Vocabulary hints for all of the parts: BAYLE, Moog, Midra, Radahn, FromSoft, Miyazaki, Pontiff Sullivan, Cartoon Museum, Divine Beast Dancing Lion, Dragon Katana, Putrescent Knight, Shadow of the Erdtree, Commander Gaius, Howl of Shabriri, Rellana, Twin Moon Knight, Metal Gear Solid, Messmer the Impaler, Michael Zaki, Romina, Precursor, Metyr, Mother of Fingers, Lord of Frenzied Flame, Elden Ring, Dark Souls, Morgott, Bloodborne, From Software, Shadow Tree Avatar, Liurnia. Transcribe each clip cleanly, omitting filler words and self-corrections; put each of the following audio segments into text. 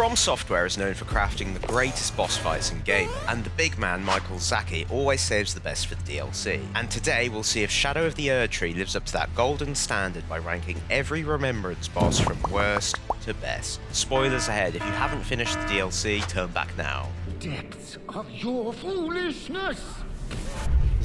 From Software is known for crafting the greatest boss fights in gaming, and the big man Michael Zaki always saves the best for the DLC. And today we'll see if Shadow of the Erdtree lives up to that golden standard by ranking every Remembrance boss from worst to best. Spoilers ahead, if you haven't finished the DLC, turn back now. Depths of your foolishness!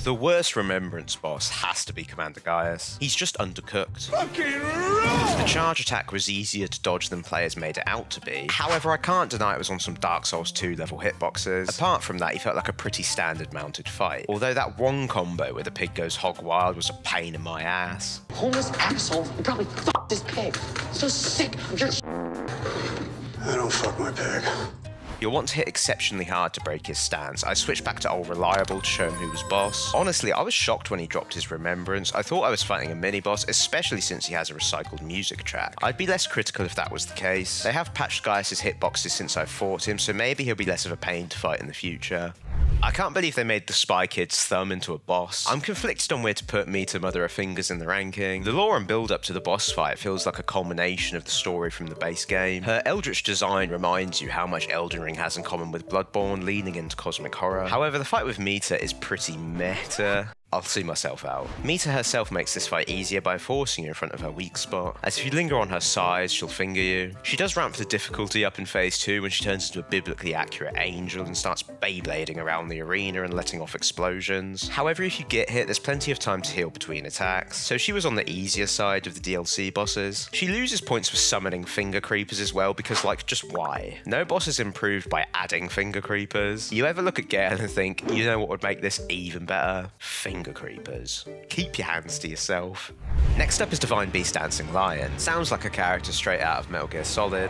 The worst Remembrance boss has to be Commander Gaius. He's just undercooked. Fucking roll! The charge attack was easier to dodge than players made it out to be. However, I can't deny it was on some Dark Souls 2 level hitboxes. Apart from that, he felt like a pretty standard mounted fight. Although that one combo where the pig goes hog wild was a pain in my ass. Homeless asshole probably fucked this pig. So sick of your I don't fuck my pig. You'll want to hit exceptionally hard to break his stance. I switched back to Old Reliable to show him who was boss. Honestly, I was shocked when he dropped his Remembrance. I thought I was fighting a mini-boss, especially since he has a recycled music track. I'd be less critical if that was the case. They have patched Gaius' hitboxes since I fought him, so maybe he'll be less of a pain to fight in the future. I can't believe they made the Spy Kid's thumb into a boss. I'm conflicted on where to put Metyr, Mother of Fingers in the ranking. The lore and build up to the boss fight feels like a culmination of the story from the base game. Her eldritch design reminds you how much Elden Ring has in common with Bloodborne, leaning into cosmic horror. However, the fight with Metyr is pretty meta. I'll see myself out. Metyr herself makes this fight easier by forcing you in front of her weak spot, as if you linger on her sides, she'll finger you. She does ramp the difficulty up in phase 2 when she turns into a biblically accurate angel and starts Beyblading around the arena and letting off explosions. However, if you get hit, there's plenty of time to heal between attacks, so she was on the easier side of the DLC bosses. She loses points for summoning finger creepers as well, because like, just why? No boss is improved by adding finger creepers. You ever look at Gale and think, you know what would make this even better? Finger creepers. Keep your hands to yourself. Next up is Divine Beast Dancing Lion. Sounds like a character straight out of Metal Gear Solid.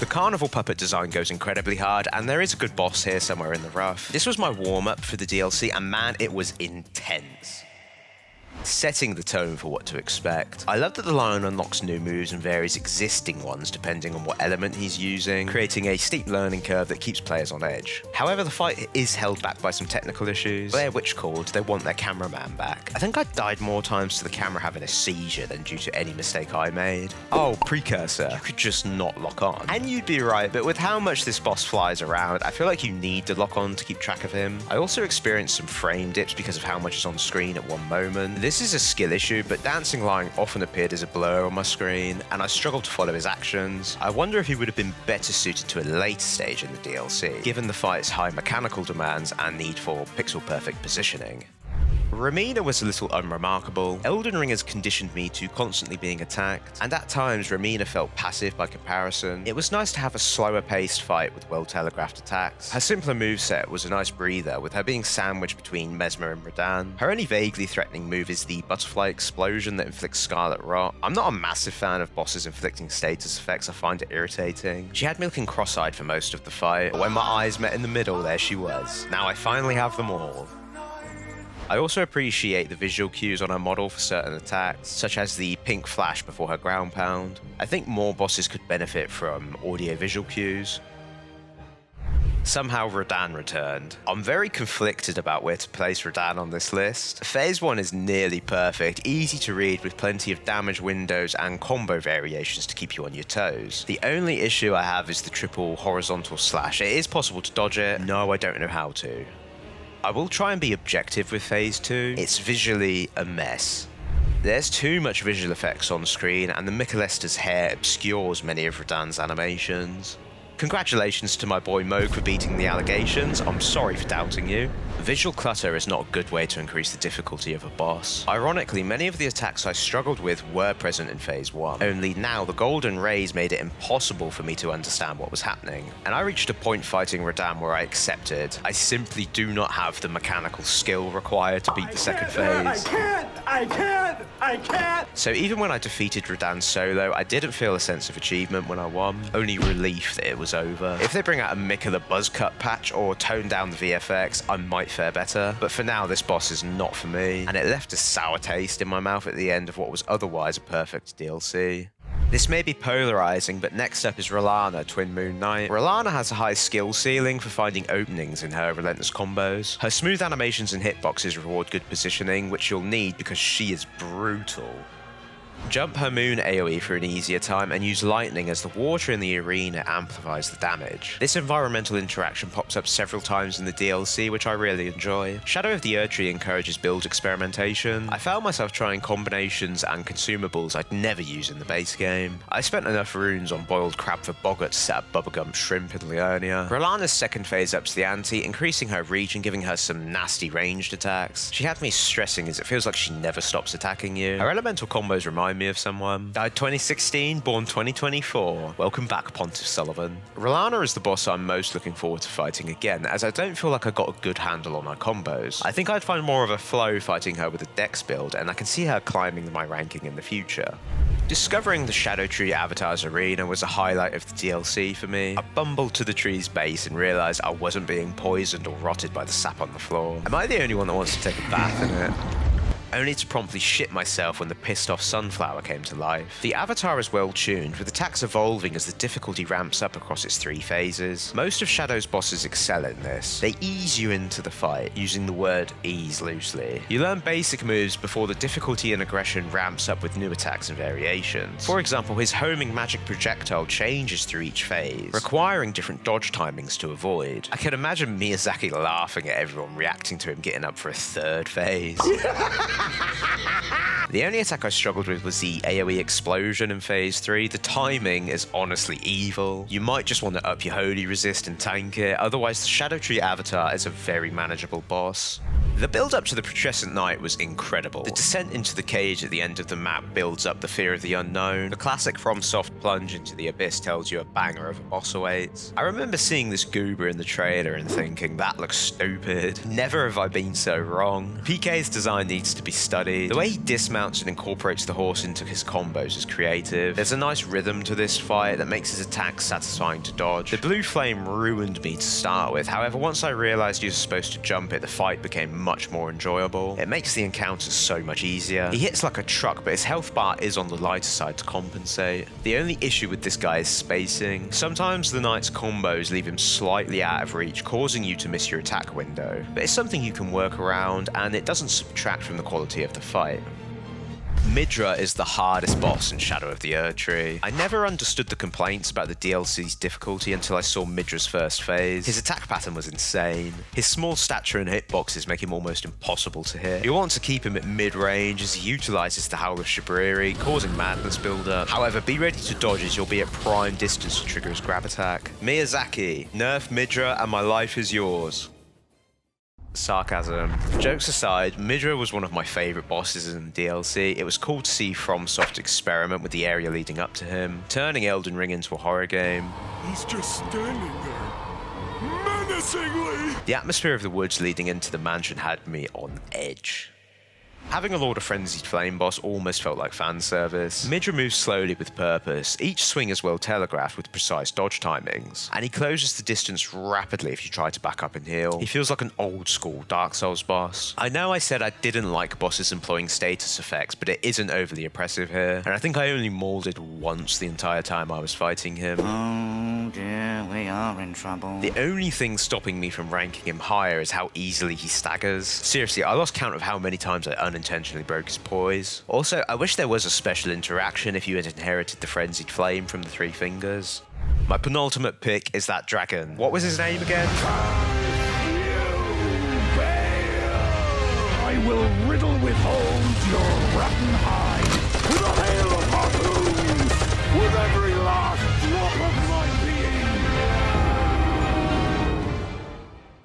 The carnival puppet design goes incredibly hard, and there is a good boss here somewhere in the rough. This was my warm-up for the DLC, and man, it was intense. Setting the tone for what to expect. I love that the lion unlocks new moves and varies existing ones depending on what element he's using, creating a steep learning curve that keeps players on edge. However, the fight is held back by some technical issues. Blair Witch called, they want their cameraman back. I think I died more times to the camera having a seizure than due to any mistake I made. Oh, precursor. You could just not lock on. And you'd be right, but with how much this boss flies around, I feel like you need to lock on to keep track of him. I also experienced some frame dips because of how much is on screen at one moment. This is a skill issue, but Dancing Lion often appeared as a blur on my screen, and I struggled to follow his actions. I wonder if he would have been better suited to a later stage in the DLC, given the fight's high mechanical demands and need for pixel-perfect positioning. Romina was a little unremarkable. Elden Ring has conditioned me to constantly being attacked, and at times Romina felt passive by comparison. It was nice to have a slower paced fight with well telegraphed attacks. Her simpler moveset was a nice breather, with her being sandwiched between Messmer and Radahn. Her only vaguely threatening move is the butterfly explosion that inflicts scarlet rot. I'm not a massive fan of bosses inflicting status effects, I find it irritating. She had me looking cross-eyed for most of the fight, but when my eyes met in the middle, there she was. Now I finally have them all. I also appreciate the visual cues on her model for certain attacks, such as the pink flash before her ground pound. I think more bosses could benefit from audio-visual cues. Somehow Radahn returned. I'm very conflicted about where to place Radahn on this list. Phase 1 is nearly perfect, easy to read with plenty of damage windows and combo variations to keep you on your toes. The only issue I have is the triple horizontal slash. It is possible to dodge it, no I don't know how to. I will try and be objective with Phase 2. It's visually a mess. There's too much visual effects on screen, and the Michaelesta's hair obscures many of Radahn's animations. Congratulations to my boy Moog for beating the allegations. I'm sorry for doubting you. Visual clutter is not a good way to increase the difficulty of a boss. Ironically, many of the attacks I struggled with were present in phase 1, only now the golden rays made it impossible for me to understand what was happening. And I reached a point fighting Radahn where I accepted, I simply do not have the mechanical skill required to beat the second phase. I can't! So even when I defeated Radahn solo, I didn't feel a sense of achievement when I won, only relief that it was over. If they bring out a Michaela buzz cut patch or tone down the VFX, I might fare better, but for now this boss is not for me, and it left a sour taste in my mouth at the end of what was otherwise a perfect DLC. This may be polarizing, but next up is Rellana, Twin Moon Knight. Rellana has a high skill ceiling for finding openings in her relentless combos. Her smooth animations and hitboxes reward good positioning, which you'll need because she is brutal. Jump her moon AoE for an easier time and use lightning as the water in the arena amplifies the damage. This environmental interaction pops up several times in the DLC, which I really enjoy. Shadow of the Erdtree encourages build experimentation. I found myself trying combinations and consumables I'd never use in the base game. I spent enough runes on boiled crab for Boggart to set up bubblegum shrimp in Liurnia. Rellana's second phase ups the ante, increasing her reach and giving her some nasty ranged attacks. She had me stressing as it feels like she never stops attacking you. Her elemental combos remind me of someone. Died 2016, born 2024. Welcome back, Pontiff Sullivan. Rellana is the boss I'm most looking forward to fighting again, as I don't feel like I got a good handle on her combos. I think I'd find more of a flow fighting her with a dex build, and I can see her climbing my ranking in the future. Discovering the Shadow Tree Avatar's arena was a highlight of the DLC for me. I bumbled to the tree's base and realised I wasn't being poisoned or rotted by the sap on the floor. Am I the only one that wants to take a bath in it? Only to promptly shit myself when the pissed-off sunflower came to life. The avatar is well-tuned, with attacks evolving as the difficulty ramps up across its three phases. Most of Shadow's bosses excel in this. They ease you into the fight, using the word ease loosely. You learn basic moves before the difficulty and aggression ramps up with new attacks and variations. For example, his homing magic projectile changes through each phase, requiring different dodge timings to avoid. I can imagine Miyazaki laughing at everyone reacting to him getting up for a third phase. The only attack I struggled with was the AoE explosion in phase 3. The timing is honestly evil. You might just want to up your holy resist and tank it, otherwise the Shadow Tree Avatar is a very manageable boss. The build up to the Putrescent Knight was incredible. The descent into the cage at the end of the map builds up the fear of the unknown. The classic From Soft plunge into the abyss tells you a banger of a boss awaits. I remember seeing this goober in the trailer and thinking, that looks stupid. Never have I been so wrong. PK's design needs to be studied. The way he dismounts and incorporates the horse into his combos is creative. There's a nice rhythm to this fight that makes his attacks satisfying to dodge. The blue flame ruined me to start with, however once I realised you were supposed to jump it, the fight became much more enjoyable. It makes the encounters so much easier. He hits like a truck, but his health bar is on the lighter side to compensate. The only issue with this guy is spacing. Sometimes the knight's combos leave him slightly out of reach, causing you to miss your attack window. But it's something you can work around, and it doesn't subtract from the quality of the fight. Midra is the hardest boss in Shadow of the Erdtree. I never understood the complaints about the DLC's difficulty until I saw Midra's first phase. His attack pattern was insane. His small stature and hitboxes make him almost impossible to hit. You want to keep him at mid-range as he utilises the Howl of Shabriri, causing madness build-up. However, be ready to dodge as you'll be at prime distance to trigger his grab attack. Miyazaki, nerf Midra and my life is yours. Sarcasm. Jokes aside, Midra was one of my favourite bosses in the DLC. It was cool to see FromSoft experiment with the area leading up to him, turning Elden Ring into a horror game. He's just standing there. Menacingly! The atmosphere of the woods leading into the mansion had me on edge. Having a Lord of Frenzied Flame boss almost felt like fan service. Midra moves slowly with purpose. Each swing is well telegraphed with precise dodge timings, and he closes the distance rapidly if you try to back up and heal. He feels like an old school Dark Souls boss. I know I said I didn't like bosses employing status effects, but it isn't overly oppressive here, and I think I only mauled once the entire time I was fighting him. Oh dear, we are in trouble. The only thing stopping me from ranking him higher is how easily he staggers. Seriously, I lost count of how many times I unintentionally broke his poise. Also, I wish there was a special interaction if you had inherited the Frenzied Flame from the Three Fingers. My penultimate pick is that dragon. What was his name again? I will riddle with holes your rotten hide with a hail of harpoons, with every last drop of my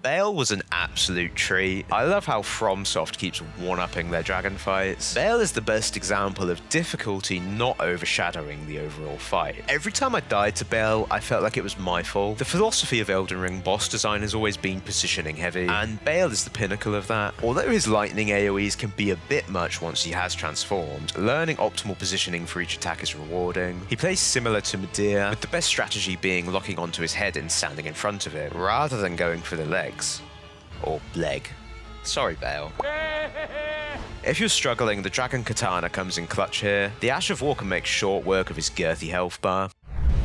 Bale was an absolute treat. I love how FromSoft keeps one-upping their dragon fights. Bale is the best example of difficulty not overshadowing the overall fight. Every time I died to Bale, I felt like it was my fault. The philosophy of Elden Ring boss design has always been positioning heavy, and Bale is the pinnacle of that. Although his lightning AoEs can be a bit much once he has transformed, learning optimal positioning for each attack is rewarding. He plays similar to Metyr, with the best strategy being locking onto his head and standing in front of it, rather than going for the leg. Or leg. Sorry, Bale. If you're struggling, the Dragon Katana comes in clutch here. The Ash of War can make short work of his girthy health bar.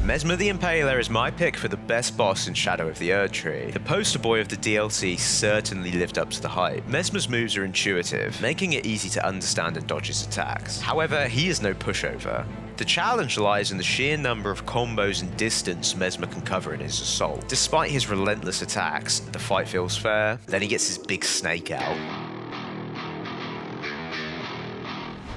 Messmer the Impaler is my pick for the best boss in Shadow of the Erdtree. The poster boy of the DLC certainly lived up to the hype. Messmer's moves are intuitive, making it easy to understand and dodge his attacks. However, he is no pushover. The challenge lies in the sheer number of combos and distance Messmer can cover in his assault. Despite his relentless attacks, the fight feels fair, then he gets his big snake out.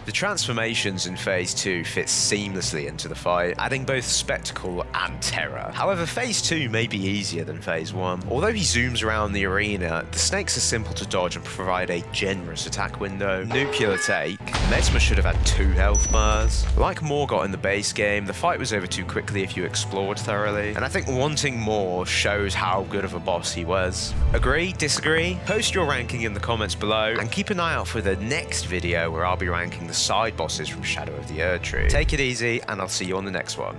The transformations in Phase 2 fit seamlessly into the fight, adding both spectacle and terror. However, Phase 2 may be easier than Phase 1. Although he zooms around the arena, the snakes are simple to dodge and provide a generous attack window. Nuclear take. Messmer should have had 2 health bars. Like Morgott in the base game, the fight was over too quickly if you explored thoroughly, and I think wanting more shows how good of a boss he was. Agree? Disagree? Post your ranking in the comments below, and keep an eye out for the next video where I'll be ranking the side bosses from Shadow of the Erdtree. Take it easy, and I'll see you on the next one.